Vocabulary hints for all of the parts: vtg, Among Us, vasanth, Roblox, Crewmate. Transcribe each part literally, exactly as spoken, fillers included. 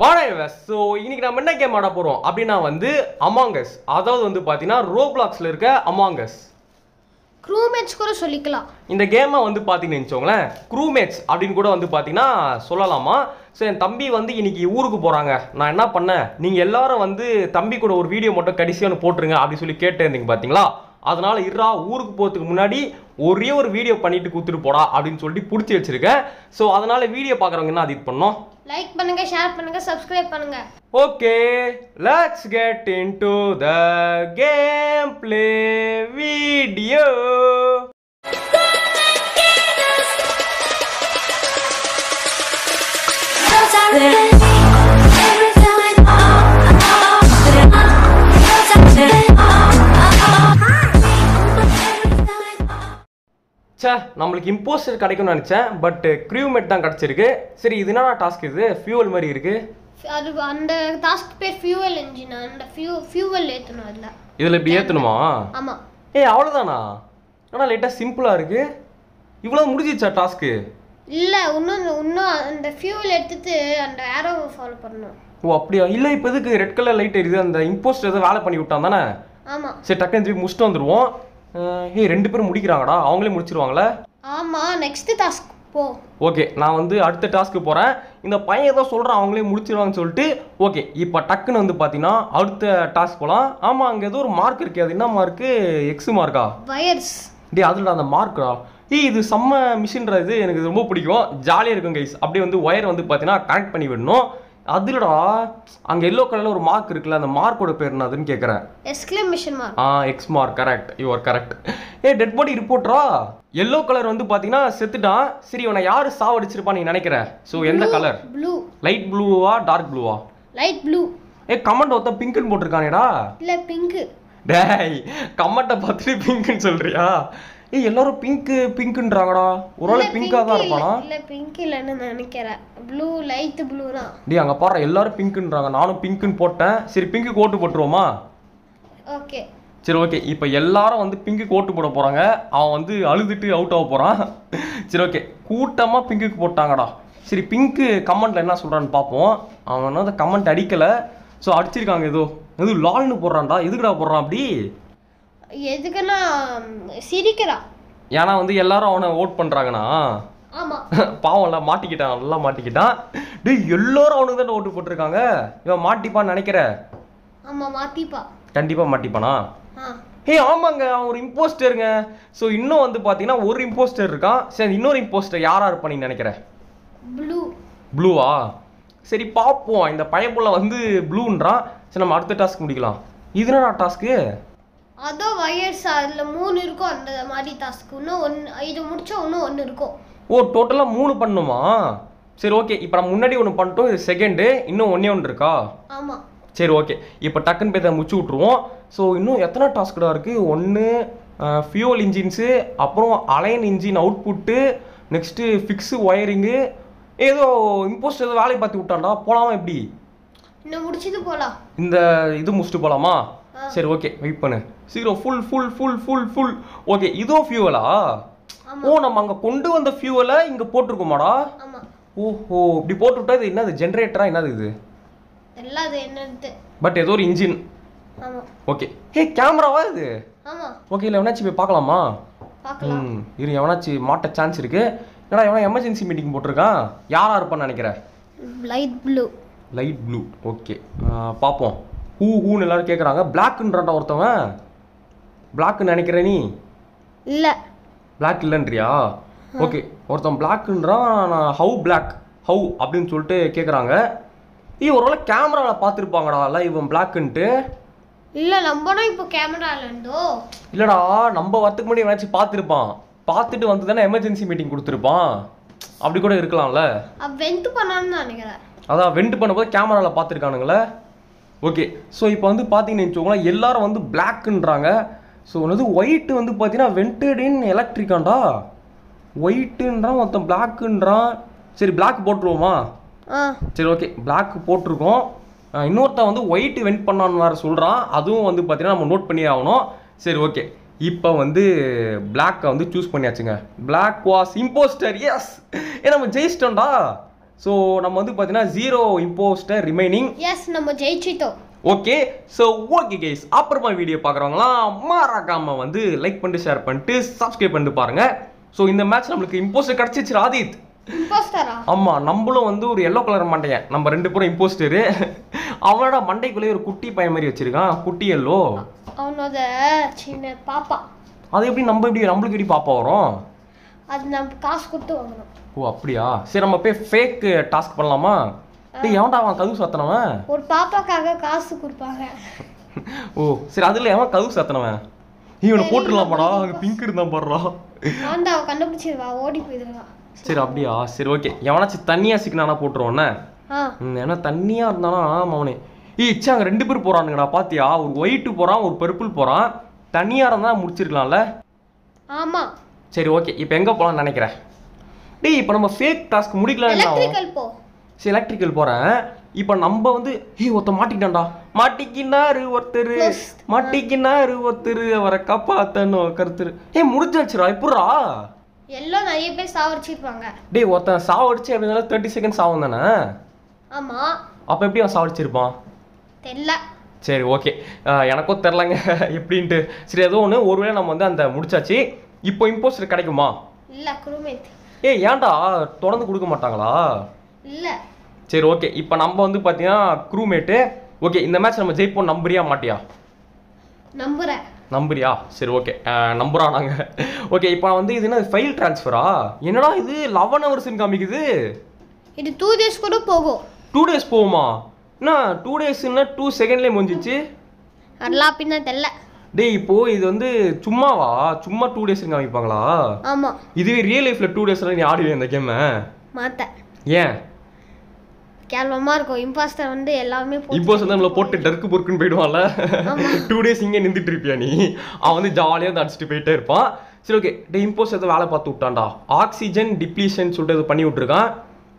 வாடகைவஸ் so இன்றைக்கி நம்ம என்ன கேம் ஆட போகிறோம் அப்படின்னா வந்து Among Us, அதாவது வந்து பார்த்தீங்கன்னா ரோப்ளாக்ஸில் இருக்க Among Us Crewmates கூட சொல்லிக்கலாம். இந்த கேமை வந்து பார்த்தீங்கன்னு வச்சுக்கோங்களேன், Crewmates அப்படின்னு கூட வந்து பார்த்தீங்கன்னா சொல்லலாமா. ஸோ என் தம்பி வந்து இன்றைக்கி ஊருக்கு போகிறாங்க, நான் என்ன பண்ணேன், நீங்கள் எல்லோரும் வந்து தம்பி கூட ஒரு வீடியோ மட்டும் கடைசியாக ஒன்று போட்டுருங்க அப்படின்னு சொல்லி கேட்டிருந்தீங்க பார்த்தீங்களா. அதனால் இரா ஊருக்கு போகிறதுக்கு முன்னாடி ஒரே ஒரு வீடியோ பண்ணிவிட்டு கொடுத்துட்டு போடா அப்படின்னு சொல்லிட்டு பிடிச்சி வச்சுருக்கேன். ஸோ அதனால் வீடியோ பார்க்குறவங்க என்ன அது இது பண்ணோம், லைக் பண்ணுங்க, ஷேர் பண்ணுங்க, சப்ஸ்கிரைப் பண்ணுங்க. Okay, let's get into the gameplay video. Say, நம்மளுக்கு இம்போஸ்டர் கிடைக்கும்னு நினச்சேன், பட் Crewmate தான் கிடச்சிருக்கு. சரி, இது என்ன டாஸ்க், இது ஃபியூவல் மாதிரி இருக்குது. அது அந்த டாஸ்க் பேர் ஃபியூவல் இன்ஜின், அந்த ஃபியூ ஃபியூவல் ஏற்றணும். அதில் இதில் இப்படி ஏற்றணுமா? ஆமாம். ஏ அவ்வளோதானா? ஆனால் லைட்டாக சிம்பிளாக இருக்குது. இவ்வளோ முடிஞ்சிச்சா டாஸ்க்கு? இல்லை, இன்னும் இன்னும் அந்த ஃபியூவல் எடுத்துட்டு அந்த ஏரோவை ஃபாலோ பண்ணணும். ஓ அப்படியா? இல்லை, இப்போ இதுக்கு ரெட் கலர் லைட் இருக்குது, அந்த இம்போஸ்டர் எதாவது வேலை பண்ணி விட்டான் தானே? ஆமாம். சரி, டக்குன்னு திருப்பி முடிச்சுட்டு வந்துடுவோம். ஹே, ரெண்டு பேரும் முடிக்கிறாங்கடா, அவங்களே முடிச்சிருவாங்களே. ஆமாம், நெக்ஸ்ட் டாஸ்க் போ. ஓகே, நான் வந்து அடுத்த டாஸ்க்கு போகிறேன். இந்த பையன் ஏதோ சொல்கிறான் அவங்களே முடிச்சிருவாங்கன்னு சொல்லிட்டு. ஓகே, இப்போ டக்குன்னு வந்து பார்த்தீங்கன்னா அடுத்த டாஸ்க் போகலாம். ஆமாம், அங்கே ஏதோ ஒரு மார்க் இருக்குது, அது என்ன மார்க்கு? எக்ஸு மார்க்கா? வயர்ஸ் டே, அதில் அந்த மார்க்கா? ஏ, இது செம்ம மிஷின்ரா, இது எனக்கு ரொம்ப பிடிக்கும், ஜாலியாக இருக்கும் கைஸ். அப்படியே வந்து ஒயர் வந்து பார்த்தீங்கன்னா கனெக்ட் பண்ணி விடணும். அதுலடா அங்கே எல்லோ கலரில் ஒரு மார்க் இருக்குல்ல, அந்த மார்க்கோட பேர் என்ன அதுன்னு கேட்குறேன். Exclamation mark. ஆ, X mark, correct, you are correct. ஏ, டெட் பாடி ரிப்போர்ட்ரா. எல்லோ கலர் வந்து பார்த்தீங்கன்னா செத்துட்டான். சரி, இவனை யார் சாவடிச்சிருப்பா நீ நினைக்கிற? ஸோ எந்த கலர்? ப்ளூ. லைட் ப்ளூவா டார்க் ப்ளூவா? Light blue. ஏ, கமெண்ட் ஒருத்த பிங்க்னு போட்டிருக்கானேடா. இல்லை பிங்க்கு. டேய், கமெண்ட்டை பார்த்துட்டு பிங்க்னு சொல்கிறியா? ஏ, எல்லாரும் பிங்க்கு பிங்க்குன்றாங்கடா. ஒரு ஆள் பிங்காக தான் இருப்பானா? இல்லை பிங்க் இல்லைன்னு நினைக்கிறேன், ப்ளூ, லைட் ப்ளூ தான். டே, அங்கே பாரு, எல்லாரும் பிங்க்குன்றாங்க, நானும் பிங்க்குன்னு போட்டேன். சரி, பிங்க்கு கோட்டு போட்டுருவோமா? ஓகே. சரி, ஓகே, இப்போ எல்லாரும் வந்து பிங்க்கு கோட்டு போட போகிறாங்க. அவன் வந்து அழுதுட்டு அவுட் ஆக போகிறான். சரி, ஓகே, கூட்டமாக பிங்க்குக்கு போட்டாங்கடா. சரி, பிங்க்கு கமெண்ட்டில் என்ன சொல்கிறான்னு பார்ப்போம். அவன் அந்த கமெண்ட் அடிக்கலை, ஸோ அடிச்சிருக்காங்க. ஏதோ எது லால்னு போடுறான்டா, எதுக்குடா போடுறான் அப்படி? எதுக்குன்னா சிரிக்கிறான், ஏன்னா வந்து எல்லாரும் அவனை ஓட் பண்ணுறாங்கண்ணா. ஆமாம், பாவம்ல மாட்டிக்கிட்டான், நல்லா மாட்டிக்கிட்டான். டே, எல்லோரும் அவனுக்கு தான் ஓட்டு போட்டிருக்காங்க, இவன் மாட்டிப்பான்னு நினைக்கிற? ஆமாம், மாட்டிப்பா, கண்டிப்பாக மாட்டிப்பானா? ஏ ஆமாங்க, அவன் ஒரு இம்போஸ்டருங்க. ஸோ இன்னும் வந்து பார்த்தீங்கன்னா ஒரு இம்போஸ்டர் இருக்கான். சரி, இன்னொரு இம்போஸ்டர் யாராக இருப்பான் நீ நினைக்கிற? ப்ளூ. ப்ளூவா? சரி, பார்ப்போம். இந்த பையப்புள்ள வந்து ப்ளூன்றான். சரி, நம்ம அடுத்த டாஸ்க் முடிக்கலாம். இது என்ன டாஸ்க்கு? அதோ வயர்ஸ், அதில் மூணு இருக்கும். அந்த மாதிரி டாஸ்க்கு இன்னும் ஒன்று, இது முடிச்சா இன்னும் ஒன்று இருக்கும். ஓ, டோட்டலாக மூணு பண்ணுமா? சரி, ஓகே, இப்போ நம்ம முன்னாடி ஒன்று பண்ணிட்டோம், இது செகண்டு, இன்னும் ஒன்றே ஒன்று இருக்கா? ஆமாம். சரி, ஓகே, இப்போ டக்குன்னு போய் அதை முடிச்சு விட்ருவோம். ஸோ இன்னும் எத்தனை டாஸ்க்குடா இருக்குது? ஒன்று ஃபியூவல் இன்ஜின்ஸு, அப்புறம் align engine output, next fix wiring. ஏதோ இம்போஸ்ட் ஏதோ வேலையை பார்த்து விட்டான்டா, போகலாமா எப்படி? இன்னும் முடிச்சது போகலாம், இந்த இது முடிச்சுட்டு போகலாமா? சரி, ஓகே, வெயிட் பண்ணு, சீக்கிரம். Full full full full full. Okay, இதோ ஃபியூவலா? ஓ, நம்ம அங்கே கொண்டு வந்த ஃபியூவலை இங்கே போட்டிருக்கோமாடா? ஓஹோ, இப்படி போட்டுவிட்டா இது என்னது? ஜென்ரேட்டரா என்னது இது? பட் ஏதோ ஒரு இன்ஜின். ஓகே, ஹே, கேமராவா இது? ஓகே, இல்லை எவனாச்சும் போய் பார்க்கலாமா? ம், இரு, எவனாச்சும் மாட்ட சான்ஸ் இருக்கு. ஏன்னா எவனா எமர்ஜென்சி மீட்டிங் போட்டிருக்கான். யாரா இருப்பான்னு நினைக்கிறேன்? Light blue. Light blue. Okay, பார்ப்போம். ஹூ ஹூன்னு எல்லாரும் கேட்குறாங்க. பிளாக்குன்றான்டா ஒருத்தவன். பிளாக்குன்னு நினைக்கிற நீ? இல்லை, பிளாக் இல்லைன்றியா? ஓகே, ஒருத்தன் பிளாக்குன்றான். நான் ஹவு பிளாக் ஹவு அப்படின்னு சொல்லிட்டு கேட்குறாங்க. ஈ, ஒருவேளை கேமராவில் பார்த்துருப்பாங்கடா இல்லை இவன் பிளாக்குன்ட்டு? இல்லை, நம்மனா இப்போ கேமராவில் இருந்தோ? இல்லைடா, நம்ம வரத்துக்கு முன்னாடி என்னாச்சும் பார்த்துருப்பான், பார்த்துட்டு வந்து தானே எமர்ஜென்சி மீட்டிங் கொடுத்துருப்பான். அப்படி கூட இருக்கலாம்ல. வெண்ட் பண்ணான்னு தான் நினைக்கிறேன். அதான், வெண்ட் பண்ணும்போது கேமராவில் பார்த்துருக்கானுங்களே. ஓகே, ஸோ இப்போ வந்து பார்த்தீங்கன்னு வச்சுக்கோங்களேன், எல்லாரும் வந்து பிளாக்குன்றாங்க. ஸோ வந்து ஒயிட்டு வந்து பார்த்தீங்கன்னா வென்டட் இன் எலக்ட்ரிக்காண்டா? ஒயிட்டுன்றான், மொத்தம் பிளாக்குன்றான். சரி, பிளாக் போட்டுருவோமா? சரி, ஓகே, பிளாக் போட்டிருக்கோம். இன்னொருத்தன் வந்து ஒயிட்டு வெண்ட் பண்ணான்னு வேறு சொல்கிறான். அதுவும் வந்து பார்த்தீங்கன்னா நம்ம நோட் பண்ணி ஆகணும். சரி, ஓகே, இப்போ வந்து பிளாக்கை வந்து சூஸ் பண்ணியாச்சுங்க. Black was impostor. எஸ், ஏ, நம்ம ஜெயிச்சிட்டோம்டா. So, we have zero imposter remaining. Yes, we have zero. Okay, so okay guys, after video paakravangala marakama vandu like panni share panni subscribe panni parunga. So in the match namakku imposter kadichichu Adith. Imposter ah? Amma, nambalum vandu or yellow color mandaiya. Namba rendu pora imposter. Avanoda mandaikulla or kutti paya mari vechirukan, kutti yellow. Avanoda chinna papa. Adu eppadi namba eppadi nambalukku eppadi papa varum? Adu nam kaas kuttu vaanganum. Oh appadiya. Seri nama pay fake task pannalama? Hey, how much are you getting? One papa kaga kasu kurpaga. Oh, sir, that's why how much are you getting? He one portal la para, pink irna parra. Anda, kannu pichirva, odi poidra. Sir, abdiya, sir, okay. Yavana chittaniya sikna na portron na. Ah. Yena tanniya irna na, maune. Ee, ichcha ang rendu per poran gana, patiya, or white poran, or purple poran. Tanniya irna murchirkalam la. Ama. Sir, okay. Ipo enga polan nenikira. Dei, ipo nama fake task mudikala na. Electrical po. Electrical போறேன் இப்போ நம்ம வந்து ஹே ஒருத்த மாட்டிக்கிட்டான்டா மாட்டிக்கினாரு ஒருத்தர் மாட்டிக்கினாரு ஒருத்தர் அவரை காப்பாத்தணும் ஒருத்தர் ஏ முடிஞ்சாச்சுடா இப்புறா எல்லாம் நிறைய பேர் சாவடிச்சிருவாங்க டேய் ஒருத்த சாவடிச்சு அப்படினால thirty செகண்ட்ஸ் ஆகும் தானே ஆமா அப்ப எப்படி அவன் சாவடிச்சிருப்பான் தெரியல சரி ஓகே எனக்கோ தெரியலங்க எப்படின்னு சரி ஏதோ ஒன்னு ஒருவேளை நம்ம வந்து அந்த முடிச்சாச்சு இப்போ இம்போஸ்டர் கிடைக்குமா இல்ல crewmate ஏ ஏன்டா தொடர்ந்து கொடுக்க மாட்டாங்களா இல்ல சரி ஓகே இப்போ நம்ம வந்து பாத்தீனா crewmate ஓகே இந்த மேட்ச் நம்ம ஜெயிப்போம் நம்பறியா மாட்டியா நம்பற நம்பறியா சரி ஓகே நம்பறா நாங்க ஓகே இப்போ வந்து இது என்ன ஃபைல் ட்ரான்ஸ்ஃபரா என்னடா இது eleven hours னு காமிக்குது இது two days கூட போகும் two days போகுமா என்ன two days னா two செகண்ட்லயே முடிஞ்சிச்சு அதெல்லாம் பின்ன தெல்ல டேய் இப்போ இது வந்து சும்மாவா சும்மா two days னு காமிப்பாங்களா ஆமா இதுவே ரியல் லைஃப்ல two daysல நீ ஆடுவே இந்த கேமை மாத்த ஏன் கேல்வமா இருக்கோ இம்பாஸ்டர் வந்து எல்லாமே போட்டு இம்போஸ் வந்து நம்மள போட்டு டர்க்கு புர்க்குன்னு போய்டுவான்ல two டேஸ் இங்க நின்னுட்டு இருப்பியா நீ அவன் வந்து ஜாலியா அடிச்சிட்டு போயிட்டே இருப்பான் சரி ஓகே டே இம்போஸ் அத வேளை பார்த்து விட்டான்டா ஆக்ஸிஜன் டிப்ளீஷன் சொல்றது பண்ணி விட்டுருக்கான்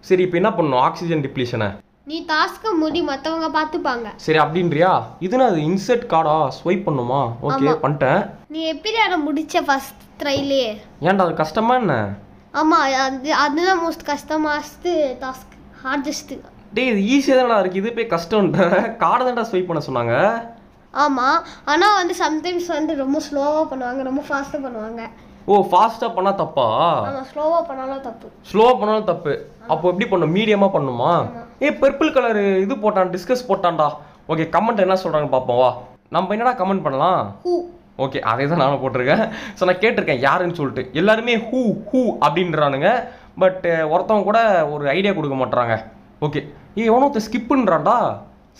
சரி இப்போ என்ன பண்ணனும் ஆக்ஸிஜன் டிப்ளீஷனை நீ டாஸ்க் முடி மத்தவங்க பாத்துபாங்க சரி அப்படின்றியா இதுனா அது இன்சர்ட் கார்டா ஸ்வைப் பண்ணுமா ஓகே பண்ணிட்டேன் நீ எப்படிடா அத முடிச்ச ஃபர்ஸ்ட் ட்ரைலே ஏன்டா அது கஷ்டமா என்ன ஆமா அதுதான் मोस्ट கஷ்டமாஸ்ட் டாஸ்க் ஹார்டஸ்ட் டேய் இது ஈஸியா தான்டா இருக்கு இது பே கஷ்டம்டா கார்ட் தான்டா ஸ்வைப் பண்ண சொன்னாங்க ஆமா ஆனா வந்து சம்டைம்ஸ் வந்து ரொம்ப ஸ்லோவா பண்ணுவாங்க ரொம்ப ஃபாஸ்டா பண்ணுவாங்க ஓ ஃபாஸ்டா பண்ணா தப்பா ஆமா ஸ்லோவா பண்ணால தப்பு ஸ்லோவா பண்ணால தப்பு அப்போ எப்படி பண்ணனும் மீடியமா பண்ணுமா ஏய் பர்பிள் கலர் இது போட்டான் டிஸ்கஸ் போட்டான்டா ஓகே கமெண்ட் என்ன சொல்றாங்க பாப்போம் வா நம்ம என்னடா கமெண்ட் பண்ணலாம் ஹூ ஓகே அதே தான் நானும் போட்டிருக்கேன் ஸோ நான் கேட்டிருக்கேன் யாருன்னு சொல்லிட்டு எல்லாருமே ஹூ ஹூ அப்படின்றானுங்க பட் ஒருத்தவங்க கூட ஒரு ஐடியா கொடுக்க மாட்டுறாங்க ஓகே ஏ எவனோத்த ஸ்கிப்புன்றான்டா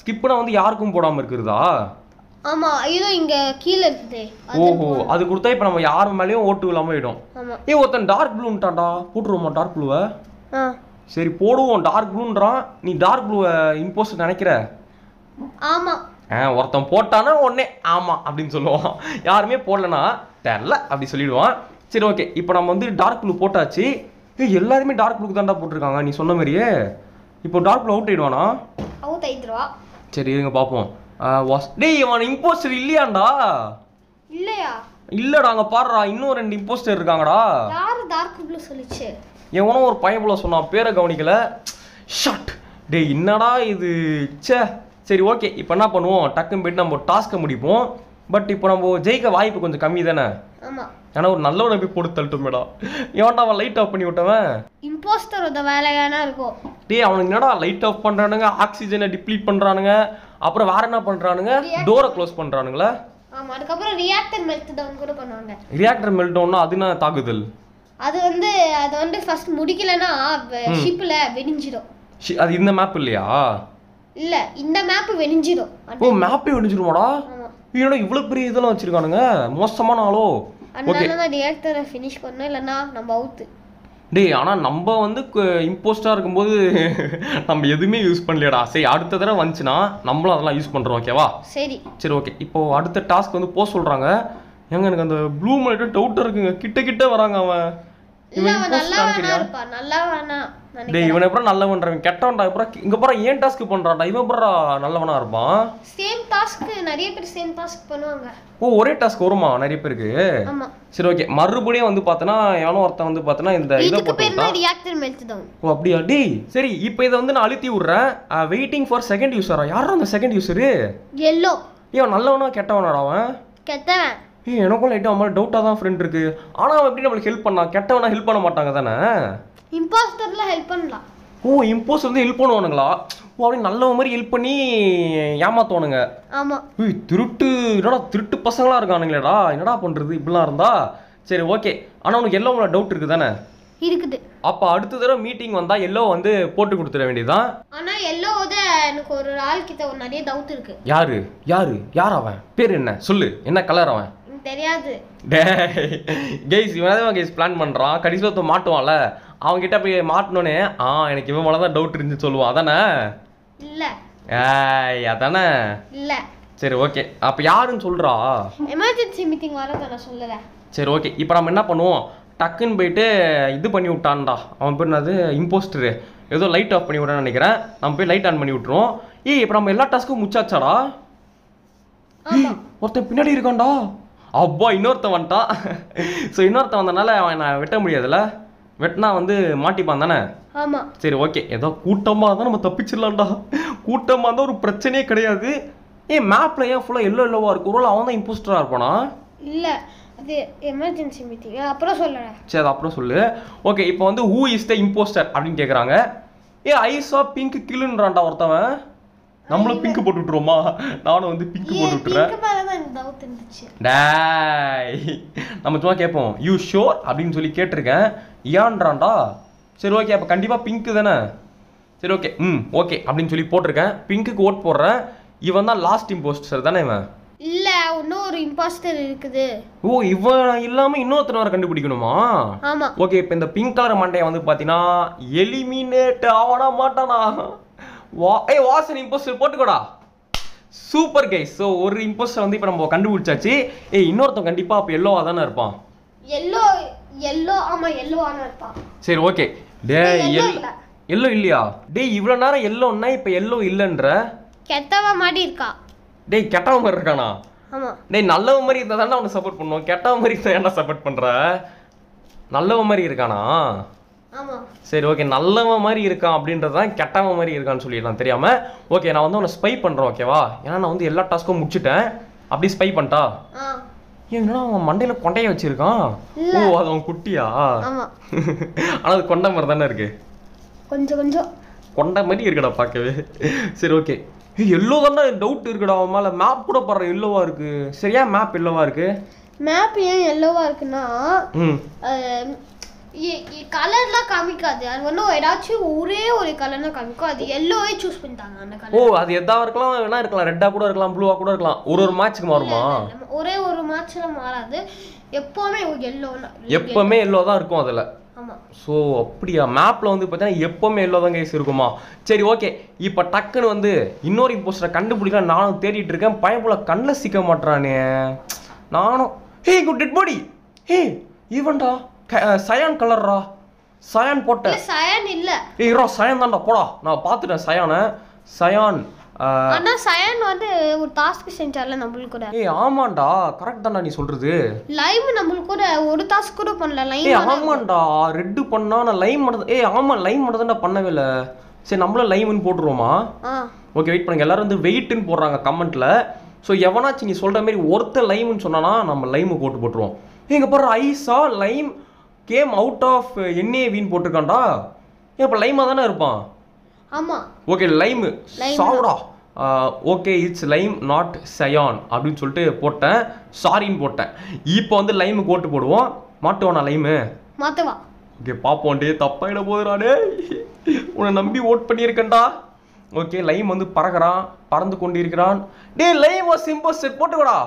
ஸ்கிப்புனா வந்து யாருக்கும் போடாமல் இருக்கிறதா ஆமாம் ஐயோ இங்கே கீழே இருக்குது ஓஹோ அது கொடுத்தா இப்போ நம்ம யார் மேலேயும் ஓட்டு இல்லாமல் போயிடும் ஏ ஒருத்தன் டார்க் ப்ளூன்ட்டான்டா போட்டுருவோமா டார்க் ப்ளூவை சரி போடுவோம் டார்க் ப்ளூன்றான் நீ டார்க் ப்ளூவை இம்போஸ்ட் நினைக்கிற ஆமாம் ஒருத்தன் போட்டானா உடனே ஆமாம் அப்படின்னு சொல்லுவான் யாருமே போடலன்னா தெரில அப்படி சொல்லிடுவான் சரி ஓகே இப்போ நம்ம வந்து டார்க் ப்ளூ போட்டாச்சு ஏ எல்லாருமே டார்க் ப்ளூக்கு தான்டா போட்டிருக்காங்க நீ சொன்ன மாதிரியே இப்போ டார்க் ப்ளூ அவுட் ஆயிடுவானா அவுட் ஆயிடுவா சரி இருங்க பார்ப்போம் டேய் இவன் இம்போஸ்டர் இல்லையாண்டா இல்லையா இல்லடாங்க பாருடா இன்னும் ரெண்டு இம்போஸ்டர் இருக்காங்கடா யார் டார்க் ப்ளூ சொல்லிச்சு எவனோ ஒரு பையன் ப்ளூ சொன்னான் பேரை கவனிக்கல ஷாட் டேய் என்னடா இது ச்சே சரி ஓகே இப்போ என்ன பண்ணுவோம் டக்குன்னு போய்ட்டு நம்ம டாஸ்க்கை முடிப்போம் பட் இப்போ நம்ம ஜெயிக்க வாய்ப்பு கொஞ்சம் கம்மி தானே ஆமாம் ஆனால் ஒரு நல்லவனை போய் போட்டு தள்ளிட்டோம் மேடம் ஏன்டா அவன் லைட் ஆஃப் பண்ணி விட்டவன் இம்போஸ்டரோட வேலையானா இருக்கும் டேய் அவனுக்கு என்னடா லைட் ஆஃப் பண்ணுறானுங்க ஆக்சிஜனை டிப்ளீட் பண்ணுறானுங்க அப்புறம் வேற என்ன பண்ணுறானுங்க டோரை க்ளோஸ் பண்ணுறானுங்களா ஆமாம் அதுக்கப்புறம் ரியாக்டர் மெல்ட் டவுன் கூட பண்ணுவாங்க ரியாக்டர் மெல்ட் டவுன்னா அது என்ன தாக்குதல் அது வந்து அது வந்து ஃபர்ஸ்ட் முடிக்கலன்னா ஷிப்பில் வெடிஞ்சிடும் அது இந்த மேப் இல்லையா இல்ல இந்த மேப் வெனிஞ்சிரும் ஓ மேப் வெனிஞ்சிருமாடா இவனோ இவ்ளோ பெரிய இதெல்லாம் வச்சிருக்கானுங்க மோசமான ஆளோ ஓகே انا ரியாக்டரை finish பண்ணனும் இல்லனா நம்ம அவுட் டேய் ஆனா நம்ம வந்து இம்போஸ்டரா இருக்கும்போது நம்ம எதுமே யூஸ் பண்ணலடா சரி அடுத்த தடவை வந்துனா நம்மள அதெல்லாம் யூஸ் பண்றோம் ஓகேவா சரி சரி ஓகே இப்போ அடுத்த டாஸ்க் வந்து போ சொல்றாங்க எங்க எனக்கு அந்த ப்ளூ மேல டவுட் இருக்குங்க கிட்ட கிட்ட வராங்க அவன் இவன் நல்லா இருப்பா நல்லவனா நினைக்கிறேன். டேய் இவன் எப்பற நல்லவன்றவன் கெட்டவன்டா. இப்பற இங்க போற ஏன் டாஸ்க் பண்றான்டா இவன் போற நல்லவனா இருப்பான். சேம் டாஸ்க் நிறைய பேர் சேம் டாஸ்க் பண்ணுவாங்க. ஓ ஒரே டாஸ்க் வருமா நிறைய பேருக்கு? ஆமா. சரி ஓகே மறுபடியும் வந்து பார்த்தனா யாரோ ஒருத்த வந்து பார்த்தனா இந்த இத போட்டு பேர் மாதிரி ரியாக்டர் மெல்ட்டவுன். ஓ அப்படியே டேய் சரி இப்போ இத வந்து நான் அழுத்தி ஊறேன். வெயிட்டிங் ஃபார் செகண்ட் யூசரா? யாரோ அந்த செகண்ட் யூசர்? எல்லோ. இவன் நல்லவனா கெட்டவனாடா அவன்? கெட்டவன். ஏய் எனக்கும் லைட்டா அம்மா டவுட்டா தான் ஃப்ரெண்ட் இருக்கு. ஆனா அவன் எப்படி நமக்கு ஹெல்ப் பண்ணா? கெட்டவனா ஹெல்ப் பண்ண மாட்டாங்க தானே? இம்பாஸ்டர்ல ஹெல்ப் பண்ணலாம். ஓ இம்பாஸ்டர் வந்து ஹெல்ப் பண்ணுவானுங்களா? ஓ அப்படி நல்லவ மாதிரி ஹெல்ப் பண்ணி ஏமாத்துவானுங்க. ஆமா. ஏய் திருட்டு என்னடா திருட்டு பசங்களா இருக்கானுங்களேடா. என்னடா பண்றது இப்படிலாம் இருந்தா? சரி ஓகே. ஆனா உங்களுக்கு எல்லோவோட டவுட் இருக்கு தானே? இருக்குது. அப்ப அடுத்த தடவை மீட்டிங் வந்தா எல்லோ வந்து போட்டு கொடுத்துற வேண்டியதான். ஆனா எல்லோவோட எனக்கு ஒரு ஆள் கிட்ட ஒரு நிறைய டவுட் இருக்கு. யாரு? யாரு? யார் அவன்? பேர் என்ன? சொல்லு. என்ன கலர் அவன்? தெரியாது. டேய் गाइस இவனேதான் गाइस பிளான் பண்றான். கடைசில தோ மாட்டுவான்ல. அவங்க கிட்ட போய் மாட்டனோனே ஆ எனக்கு இவன் மேல தான் டவுட் இருந்து சொல்லுவான் அதானே? இல்ல. ஏய் அதானே? இல்ல. சரி ஓகே. அப்ப யாருன்னு சொல்றா? எமர்ஜென்சி மீட்டிங் வரதா நான் சொல்லல. சரி ஓகே. இப்போ நாம என்ன பண்ணுவோம்? டக்குன்னு போயிட்டு இது பண்ணி விட்டான்டா அவன் பேர் என்னது இம்போஸ்டர் ஏதோ லைட் ஆஃப் பண்ணி விட்டான்னு நினைக்கிறேன். நம்ம போய் லைட் ஆன் பண்ணி விட்டுருவோம். ஏய் இப்போ நம்ம எல்லா டாஸ்க்கும் முடிச்சாச்சாடா? ஆமா. ஒருத்தன் பின்னாடி இருக்கான்டா. அப்பா இன்னொருத்தன் வந்துட்டான். ஸோ இன்னொருத்தன் வந்தனால அவன் நான் வெட்ட முடியாதுல்ல. வெட்டினா வந்து மாட்டிப்பான் தானே? ஆமாம். சரி ஓகே ஏதோ கூட்டமாக இருந்தால் நம்ம தப்பிச்சிடலாம்டா. கூட்டமாக இருந்தால் ஒரு பிரச்சனையே கிடையாது. ஏன் மேப்பில் ஏன் ஃபுல்லாக எல்லோ எல்லோவாக இருக்கு? ஒரு அவன் தான் இம்போஸ்டராக இருப்பானா? இல்லை அது எமர்ஜென்சி மீட்டிங். அப்புறம் சொல்லுறேன். சரி அது அப்புறம் சொல்லு. ஓகே இப்போ வந்து ஹூ இஸ் த இம்போஸ்டர் அப்படின்னு கேட்குறாங்க. ஏ ஐஸா பிங்க் கில்லுன்றான்டா ஒருத்தவன். நம்மளும் பிங்க் போட்டு விட்டுருவோமா? நானும் வந்து பிங்க் போட்டு விட்டுறேன். நம்ம சும்மா கேட்போம் யூ ஷோர் அப்படின்னு சொல்லி கேட்டிருக்கேன். ஏன்றான்டா. சரி ஓகே அப்போ கண்டிப்பாக பிங்க்கு தானே? சரி ஓகே ம் ஓகே அப்படின்னு சொல்லி போட்டிருக்கேன். பிங்க்குக்கு ஓட் போடுறேன். இவன் தான் லாஸ்ட் இம்போஸ்டர் தானே இவன்? இல்லை இன்னும் ஒரு இம்போஸ்டர் இருக்குது. ஓ இவன் இல்லாமல் இன்னொருத்தர் வர கண்டுபிடிக்கணுமா? ஆமாம். ஓகே இப்போ இந்த பிங்க் கலர் மண்டையை வந்து பார்த்தீங்கன்னா எலிமினேட் ஆவனா மாட்டானா? வா ஏ வாசன் இம்போஸ்டர் போட்டுக்கோடா. Super guys. ஸோ ஒரு இம்போஸ்டர் வந்து இப்போ நம்ம கண்டுபிடிச்சாச்சு. ஏ இன்னொருத்தன் கண்டிப்பாக அப்போ எல்லோவாக தானே இருப்பான்? எல்லோ எல்லோ ஆமாம் எல்லோவாக இருப்பான். சரி ஓகே. டே எல்லோ எல்லோ இல்லையா? டே இவ்வளோ நேரம் எல்லோன்னா இப்போ எல்லோ இல்லைன்ற கெட்டவ மாதிரி இருக்கா? டே கெட்டவ மாதிரி இருக்கானா? ஆமாம். டே நல்லவ மாதிரி இருந்தால் தானே அவனுக்கு சப்போர்ட் பண்ணுவோம். கெட்டவ மாதிரி இருந்தால் என்ன சப்போர்ட் பண்ணுற? நல்லவ மாதிரி இருக்கானா? ஆமாம். சரி ஓகே நல்லவன் மாதிரி இருக்கான் அப்படின்றதான் கெட்டவன் மாதிரி இருக்கான்னு சொல்லிடலாம் தெரியாமல். ஓகே நான் வந்து உன்னை ஸ்பை பண்ணுறேன் ஓகேவா? ஏன்னா நான் வந்து எல்லா டாஸ்க்கும் முடிச்சுட்டேன். அப்படி ஸ்பை பண்ணிட்டா ஏன்னா அவன் மண்டையில் கொண்டையை வச்சுருக்கான். ஓ அது அவன் குட்டியா? ஆமாம். ஆனால் அது கொண்டை மாதிரி தானே இருக்கு? கொஞ்சம் கொஞ்சம் கொண்டை மாதிரி இருக்குடா பார்க்கவே. சரி ஓகே எல்லோ தானே டவுட் இருக்குடா அவன் மேலே. மேப் கூட பாடுற எல்லோவாக இருக்குது. சரியா மேப் எல்லோவாக இருக்குது. மேப் ஏன் எல்லோவாக இருக்குன்னா கலர்லாம் காமிக்காது. அது ஒன்றும் ஏதாச்சும் ஒரே ஒரு கலர் தான் காமிக்கும். அது எல்லோவே சூஸ் பண்ணிட்டாங்க அந்த கலர். ஓ அது எதாவது இருக்கலாம் வேணா இருக்கலாம். ரெட்டாக கூட இருக்கலாம் ப்ளூவாக கூட இருக்கலாம். ஒரு ஒரு மேட்சுக்கு மாறுமா? ஒரே ஒரு மேட்ச்சில் மாறாது. எப்போவுமே எல்லோ எப்போவுமே எல்லோ தான் இருக்கும் அதில். ஆமாம். ஸோ அப்படியா மேப்பில் வந்து பார்த்தீங்கன்னா எப்போவுமே எல்லோ தான் கைஸ் இருக்குமா? சரி ஓகே இப்போ டக்குன்னு வந்து இன்னொரு இம்போஸ்டரை கண்டுபிடிக்கலாம். நானும் தேடிட்டு இருக்கேன். பையன் போல கண்ணில் சிக்க மாட்டானே. நானும் hey good dead body. Hey ஈவன்டா சயான் கலர்ரா. சயான் போட்டேன். சயான் இல்ல. ஏய் ரோ சயான் தான்டா போடா. நான் பாத்துட்டேன் சயானை. சயான் அண்ணா சயான் வந்து ஒரு டாஸ்க் செஞ்சார்ல நம்மளுக்கு கூட. ஏய் ஆமாடா கரெக்ட் தான்டா நீ சொல்றது. லைம் நம்மளுக்கு கூட ஒரு டாஸ்க் கூட பண்ணல லைம். ஏய் ஆமாடா ரெட் பண்ணா நான் லைம் மட்டும். ஏய் ஆமா லைம் மட்டும் தான்டா பண்ணவே இல்ல. சரி நம்மள லைம்னு போட்டுருவோமா? ஓகே வெயிட் பண்ணுங்க. எல்லாரும் வந்து வெயிட்னு போடுறாங்க கமெண்ட்ல. சோ எவனாச்சு நீ சொல்ற மாதிரி ஒருத்த லைம்னு சொன்னானா நம்ம லைம் போட்டு போட்டுருவோம். இங்க பாரு ஐஸா lime came out of NA வீன் போட்டுருக்கான்டா. ஏன் இப்போ லைமாக தானே இருப்பான்? ஆமாம். ஓகே லைமு சாவுடா. Okay it's lime not cyan அப்படின்னு சொல்லிட்டு போட்டேன். சாரின்னு போட்டேன். இப்போ வந்து லைமு கோட்டு போடுவோம். மாட்டுவானா லைமு? மாட்டுவா. ஓகே பார்ப்போண்டே. தப்பாயிட போதுடானே. உன்னை நம்பி ஓட் பண்ணியிருக்கேன்டா. ஓகே லைம் வந்து பறக்கிறான். பறந்து கொண்டு இருக்கிறான். டே லைம் வாஸ் இம்போஸ்டர் போட்டுக்கடா.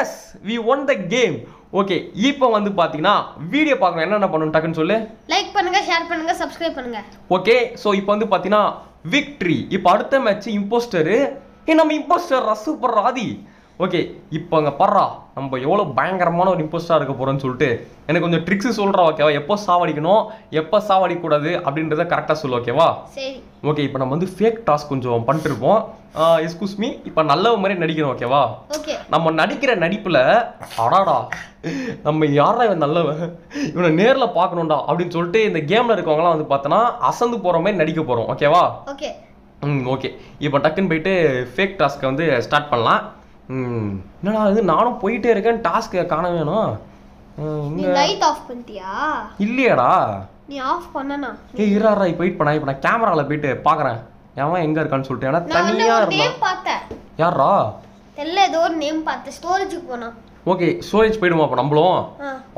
Yes we won the game. Okay இப்போ வந்து பார்த்தீங்கன்னா வீடியோ பார்க்கணும். என்னென்ன பண்ணணும் டக்குன்னு சொல்லு. லைக் பண்ணுங்க, ஷேர் பண்ணுங்க, சப்ஸ்கிரைப் பண்ணுங்க. ஓகே ஸோ இப்போ வந்து பார்த்தீங்கன்னா விக்ட்ரி. இப்போ அடுத்த மேட்ச் இம்போஸ்டரு. ஏ நம்ம இம்போஸ்டர் ரசு பர்றாதி. ஓகே இப்போ அங்கே படுறா நம்ம எவ்வளோ பயங்கரமான ஒரு இம்போஸ்டாக இருக்க போகிறோன்னு சொல்லிட்டு எனக்கு கொஞ்சம் ட்ரிக்ஸு சொல்கிறா ஓகேவா, எப்போ சாவடிக்கணும் எப்போ சாவடிக்கூடாது அப்படின்றத கரெக்டாக சொல்லு ஓகேவா. ஓகே இப்போ நம்ம வந்து ஃபேக் டாஸ்க் கொஞ்சம் பண்ணிட்டுருப்போம். எஸ்கூஸ் மீ, இப்போ நல்ல மாதிரி நடிக்கணும் ஓகேவா. நம்ம நடிக்கிற நடிப்பில் அடாடா நம்ம யாரா இவன் நல்லவன் இவனை நேரில் பார்க்கணும்டா அப்படின்னு சொல்லிட்டு இந்த கேமில் இருக்கவங்களாம் வந்து பார்த்தோன்னா அசந்து போகிற மாதிரி நடிக்க போகிறோம் ஓகேவா. ம் ஓகே இப்போ டக்குன்னு போயிட்டு ஃபேக் டாஸ்க்கை வந்து ஸ்டார்ட் பண்ணலாம். ம் என்னடா அது நானும் போயிட்டே இருக்கேன் டாஸ்க்கை காண வேணும். நீ லைட் ஆஃப் பண்ணிட்டியா? இல்லையாடா. நீ ஆஃப் பண்ணனா? ஏய் இராரா இப்போ வெயிட் பண்ணா, இப்போ நான் கேமரால போயிட்டு பார்க்கறேன் அவன் எங்க இருக்கான்னு சொல்லிட்டு. انا தனியா இருந்தா நேம் பார்த்தேன். யாரா? தெல்ல ஏதோ ஒரு நேம் பார்த்தேன். ஸ்டோரேஜ்க்கு போனா. ஓகே ஸ்டோரேஜ் போய்டுமா அப்ப நம்மளும்.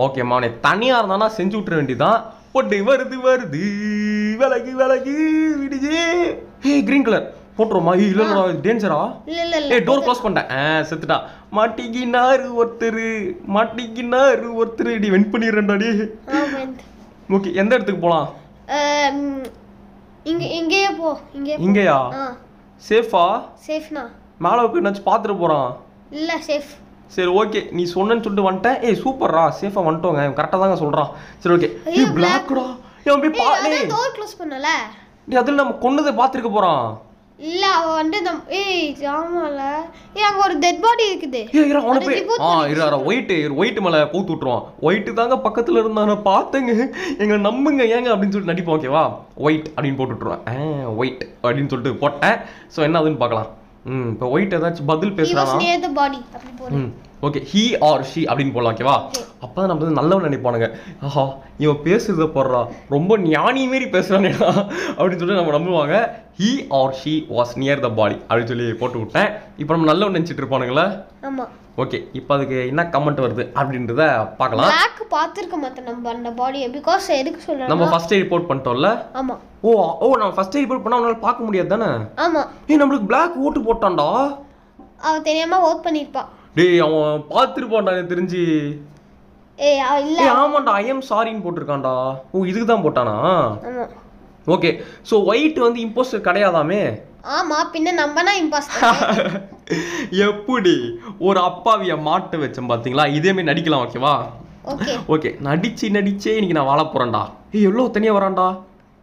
ஓகே மானே தனியா இருந்தானா செஞ்சு விட்டுற வேண்டியதா. பொடி வருது வருது விலகி விலகி விடுஜி. ஏய் கிரீன் கலர் போட்றோமா? இல்லடா டேஞ்சரா. இல்ல இல்ல இல்ல. ஏய் டோர் க்ளோஸ் பண்ணிட்டேன். செத்துடா. மாட்டிகினாரு ஒருத்தரு மாட்டிகினாரு ஒருத்தரு டி வென் பண்ணிரேன்டா டி. ஆ வென். ஓகே எந்த இடத்துக்கு போலாம்? இங்க இங்கயே போ. இங்கயே. இங்கயா? சேஃபா? சேஃப்னா. மேல போய் நான் பாத்துட்டு போறேன். இல்ல சேஃப். சரி ஓகே நீ சொன்னன்னு சொல்லிட்டு வந்துட்டேன். ஏய் சூப்பர்ரா சேஃபா வந்துட்டோங்க. கரெக்ட்டா தாங்க சொல்றான். சரி ஓகே. ஏய் பிளாக்டா. ஏய் போய் பாரு. ஏய் டோர் க்ளோஸ் பண்ணல. டேய் அதுல நம்ம கொன்னதே பாத்துட்டு போறோம். இல்ல அவ வந்து ஏய் ஜாமால ஏய் அங்க ஒரு டெட் பாடி இருக்குது. ஏய் இரு அவன போய் ஆ இரு ஒயிட் ஒயிட் மேல போட்டு விட்டுறோம். ஒயிட் தாங்க பக்கத்துல இருந்தானே பாத்துங்க எங்க நம்புங்க ஏங்க அப்படினு சொல்லிட்டு நடிப்போம் ஓகேவா. ஒயிட் அப்படினு போட்டு விட்டுறோம். ஆ ஒயிட் அப்படினு சொல்லிட்டு போட்டேன். சோ என்ன ஆகுதுன்னு பார்க்கலாம். ம் இப்போ ஒயிட் ஏதாச்சும் பதில் பேசுறானா? He was near the body அப்படி போறோம். ஓகே ஹி ஆர் ஷி அப்படினு போலாம் ஓகேவா. அப்பதான் நம்ம வந்து நல்லவன் நினைப்பானுங்க. ஆஹா இவன் பேசுறத போடுறா ரொம்ப ஞானி மாரி பேசுறானே அப்படின்னு சொல்லிட்டு நம்ம நம்புவாங்க. He or she was near the body அப்படின்னு சொல்லி போட்டு விட்டேன். இப்போ நம்ம நல்லவன் நினைச்சிட்டு இருப்பானுங்களா? ஆமா. ஓகே இப்போ அதுக்கு என்ன கமெண்ட் வருது அப்படின்றத பார்க்கலாம். பிளாக் பாத்துர்க்க மாட்டேன் நம்ம அந்த பாடியை because எதுக்கு சொல்றேன் நம்ம ஃபர்ஸ்ட் ரிப்போர்ட் பண்ணிட்டோம்ல. ஆமா. ஓ ஓ நம்ம ஃபர்ஸ்ட் ரிப்போர்ட் பண்ணா அவனால பார்க்க முடியாது தானே? ஆமா. ஏய் நமக்கு பிளாக் ஓட்டு போட்டான்டா. அவ தெரியாம ஓட் பண்ணிருப்பா. டேய் அவன் பாத்துர்ப்பான்டா எனக்கு தெரிஞ்சு. ஏய் இல்ல. ஏய் ஆமாடா ஐ அம் sorry ன்னு போட்டுருக்கான்டா. ஓ இதுக்கு தான் போட்டானா? ஆமா. ஓகே சோ ஒயிட் வந்து இம்போஸ்டர் கிடையாதாமே. ஆமா பின்ன நம்மனா இம்போஸ்டர். எப்படி ஒரு அப்பாவிய மாட்ட வெச்சேன் பாத்தீங்களா? இதே மாதிரி நடிக்கலாம் ஓகேவா. ஓகே ஓகே நடிச்சி நடிச்சே இன்னைக்கு நான் வாழ போறேன்டா. ஏய் எவ்வளவு தனியா வரான்டா.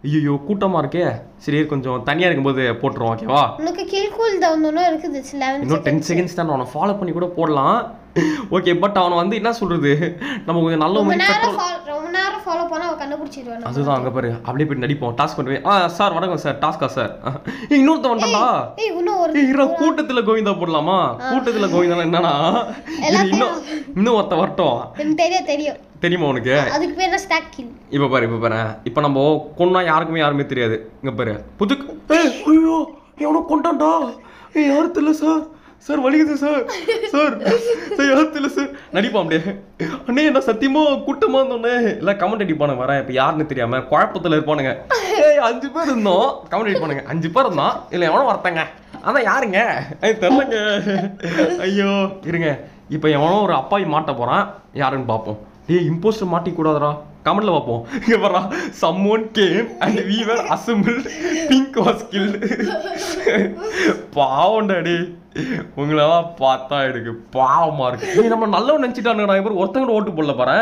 ஐயோ கூட்டமா இருக்கே. சரி கொஞ்சம் தனியா இருக்கும்போது போட்றோம் ஓகேவா. உங்களுக்கு கில் கூல் டவுன் ஒன்னு இருக்குது eleven இன்னும் ten செகண்ட்ஸ் தான். நான் ஃபாலோ பண்ணி கூட போடலாம். ஓகே பட் அவன் வந்து என்ன சொல்றது நம்ம கொஞ்சம் நல்ல ஒரு ஃபாலோ பண்ண அவ கண்டுபிடிச்சிடுவானே. அதுதான் அங்க பாரு அப்படியே போய் நடிப்போம் டாஸ்க் பண்ணுவே. ஆ சார் வணக்கம் சார் டாஸ்கா சார். ஏய் இன்னொருத்த வந்தாடா. ஏய் இன்னொரு ஒரு ஏய் இர கூட்டத்துல கோவிந்தா போடலாமா? கூட்டத்துல கோவிந்தா என்னன்னா இன்னும் இன்னும் ஒருத்த வரட்டும். எனக்கு தெரிய தெரியும். தெரியுமா உனக்கு? அதுக்கு பேர் தான் ஸ்டாக் கில். இப்ப பாரு இப்ப பாரு இப்போ நம்ம கொன்னா யாருக்குமே யாருமே தெரியாது. இங்க பாரு புது ஏய் ஐயோ ஏவன கொண்டாடா. ஏய் யார் தெரியல சார் சார் வலிக்குது சார் சார் சார் யார்த்தில்லை சார் நடிப்பான் அப்படியே. அண்ணே என்ன சத்தியமோ கூட்டமாக இருந்தோன்னே எல்லாம் கமெண்ட் அடிப்பானுங்க வரேன். இப்போ யாருன்னு தெரியாமல் குழப்பத்தில் இருப்பானுங்க. ஏய் அஞ்சு பேர் இருந்தோம் கமெண்ட் அடிப்பானுங்க. அஞ்சு பேர் இருந்தோம் இல்லை எவனோ வரத்தாங்க அதான் யாருங்க அது தெரிலங்க. ஐயோ இருங்க இப்போ எவனோ ஒரு அப்பாவி மாட்ட போகிறான் யாருன்னு பார்ப்போம். ஏய் இம்போஸ்டர் மாட்டிக்கூடாதுரா கமெண்ட்ல பாப்போம். இங்க வரா someone came and we were assembled pink was killed. பாவம்டா டேய் உங்களவா பார்த்தா எனக்கு பாவமா இருக்கு. நம்ம நல்லவ நினைச்சிட்டானுங்கடா. இவர் ஒருத்தங்க ஓட்டு போடல பாறே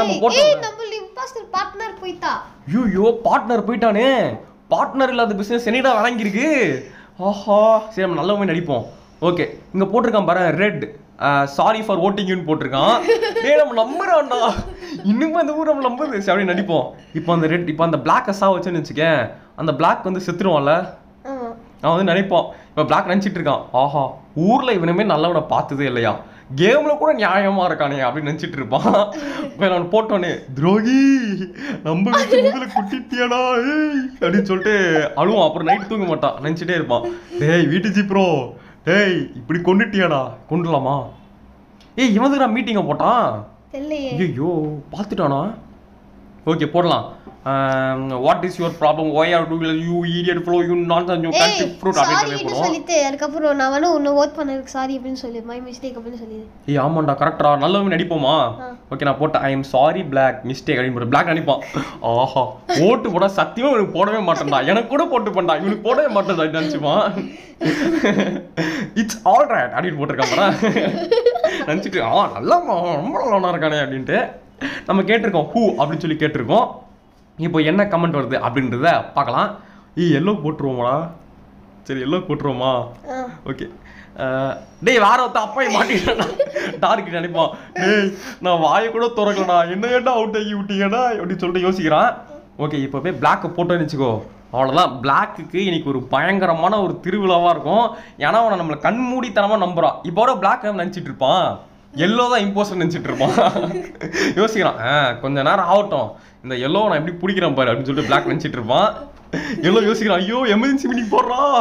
நம்ம போட்டோம். ஏய் நம்ம இம்பாஸ்டர் பார்ட்னர் போயிட்டா. ஐயோ பார்ட்னர் போயிட்டானே. பார்ட்னர் இல்லாத பிசினஸ் என்னடா வளங்கி இருக்கு. ஆஹா சரி நம்ம நல்லவமே நடிப்போம். ஓகே இங்க போட்டுர்க்கான் பாறே ரெட் சாரி ஃபார் ஓட்டிங் யூன்னு போட்டிருக்கான். டேய் நம்ம நம்புறான்டா இன்னும் அந்த ஊர் நம்ம நம்புது சரி அப்படி நடிப்போம். இப்போ அந்த ரெட் இப்போ அந்த பிளாக்கை சா வச்சுன்னு வச்சுக்கேன் அந்த பிளாக் வந்து செத்துருவான்ல அவன் வந்து நினைப்பான். இப்போ பிளாக் நினச்சிட்டு இருக்கான் ஆஹா ஊரில் இவனுமே நல்லவனை பார்த்ததே இல்லையா கேமில் கூட நியாயமாக இருக்கானே அப்படின்னு நினச்சிட்டு இருப்பான். இப்போ நான் போட்டோன்னே துரோகி நம்ம வீட்டு ஊரில் குட்டிட்டியாடா அப்படின்னு சொல்லிட்டு அழுவான். அப்புறம் நைட் தூங்க மாட்டான் நினச்சிட்டே இருப்பான். டேய் வீட்டுஜி ப்ரோ டேய் இப்படி கொண்டுட்டியாடா கொண்டுலாமா. ஏய் இவனுக்கு நான் மீட்டிங்கை போட்டான். ஐயோ பார்த்துட்டானா Okay, porla. Um, what is your problem? Why are you, you idiot flow? You nonsense. You can't pick fruit. Sorry, you told me. After that, I was no vote for it. Sorry, you told me. My mistake. You told me. Hey, Amanda, correct. Ra, nalla we nadi poma. Okay, na pota. I am sorry, black mistake. I am black nadi pom. Aha. Vote pora sathiyam you podave mattanda. Yana kuda vote panda. You podave mattanda. Nanchima. It's all right. Adi vote kamara. Nanchite. Ah, nalla ma. Amala lona rakane adi inte. நம்ம கேட்டிருக்கோம் who அப்படின்னு சொல்லி கேட்டிருக்கோம். இப்போ என்ன comment வருது அப்படின்றத பார்க்கலாம். ஈ எல்லோ போட்டுருவோமா? சரி எல்லோ போட்டுருவோமா? ஓகே. டேய் வேற ஒருத்த அப்பாயை மாட்டிட்டா டார்கெட் அனுப்பான். டேய் நான் வாயை கூட திறக்கலடா, என்ன ஏண்டா அவுட் ஆகி விட்டீங்கடா அப்படின்னு சொல்லிட்டு யோசிக்கிறான். ஓகே இப்போ போய் பிளாக்கை போட்டோன்னு வச்சுக்கோ, அவ்வளோதான். பிளாக்குக்கு இன்னைக்கு ஒரு பயங்கரமான ஒரு திருவிழாவாக இருக்கும். ஏன்னா அவனை நம்மளை கண்மூடித்தனமாக நம்புகிறான். இப்போட பிளாக்கை நினச்சிட்டு இருப்பான், எல்லோ தான் இம்போஸ்டர் நினச்சிட்டு இருப்பான். யோசிக்கிறான் ஆ கொஞ்ச நேரம் ஆகட்டும், இந்த எல்லோ நான் எப்படி பிடிக்கிறேன் பாரு அப்படின்னு சொல்லிட்டு பிளாக் நினச்சிட்டு இருப்பான். எல்லோ யோசிக்கிறான், ஐயோ எமர்ஜென்சி மீட்டிங் போடுறான்,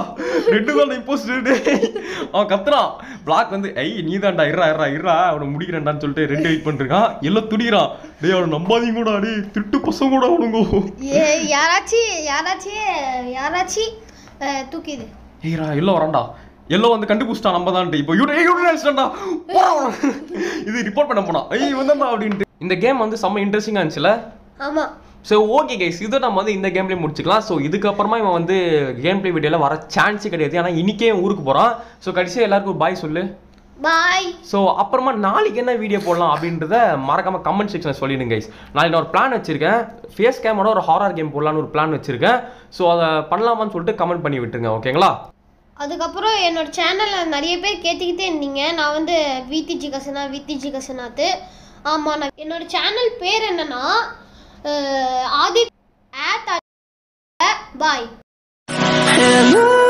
ரெட்டு தான் இம்போஸ்டர். அவன் கத்துறான், பிளாக் வந்து ஐ நீ தான்டா, இருறா இருறா இருறா அவனை முடிக்கிறேன்டான்னு சொல்லிட்டு ரெண்டு வெயிட் பண்ணிருக்கான். எல்லோ துடிக்கிறான், டேய் அவனை நம்பாதீங்க கூட, அடி திட்டு பசங்க கூட அவனுங்கோ, யாராச்சும் யாராச்சும் யாராச்சும் தூக்கிது ஏரா எல்லோ வரான்டா. எல்லோ வந்து கண்டுபிடிச்சிட்டான் நம்ம தான், இப்போ யூடியூப்டா இது ரிப்போர்ட் பண்ண போனா ஐய் வந்தா அப்படின்ட்டு. இந்த கேம் வந்து செம்ம இன்ட்ரெஸ்டிங்காக இருந்துச்சுல்ல? ஆமாம். ஸோ ஓகே கைஸ், இதை நம்ம வந்து இந்த கேம்லேயே முடிச்சுக்கலாம். ஸோ இதுக்கப்புறமா இவன் வந்து கேம் பிளே வீடியோவில் வர சான்ஸே கிடையாது, ஆனால் இன்னைக்கே ஊருக்கு போகிறான். ஸோ கடைசியாக எல்லாருக்கும் பாய் சொல்லு. பாய். ஸோ அப்புறமா நாளைக்கு என்ன வீடியோ போடலாம் அப்படின்றத மறக்காமல் கமெண்ட் செக்ஷனில் சொல்லிடுங்க கைஸ். நாளைக்கு நான் ஒரு பிளான் வச்சுருக்கேன், ஃபேஸ் கேமோட ஒரு ஹாரர் கேம் போடலான்னு ஒரு பிளான் வச்சுருக்கேன். ஸோ அதை பண்ணலாமான்னு சொல்லிட்டு கமெண்ட் பண்ணி விட்டுருங்க, ஓகேங்களா? அதுக்கப்புறம் என்னோட சேனலில் நிறைய பேர் கேட்டுக்கிட்டே இருந்தீங்க, நான் வந்து விடிஜி கசனா விடிஜி கசனாத்து. ஆமாம், நான் என்னோட சேனல் பேர் என்னன்னா ஆதி. பாய்.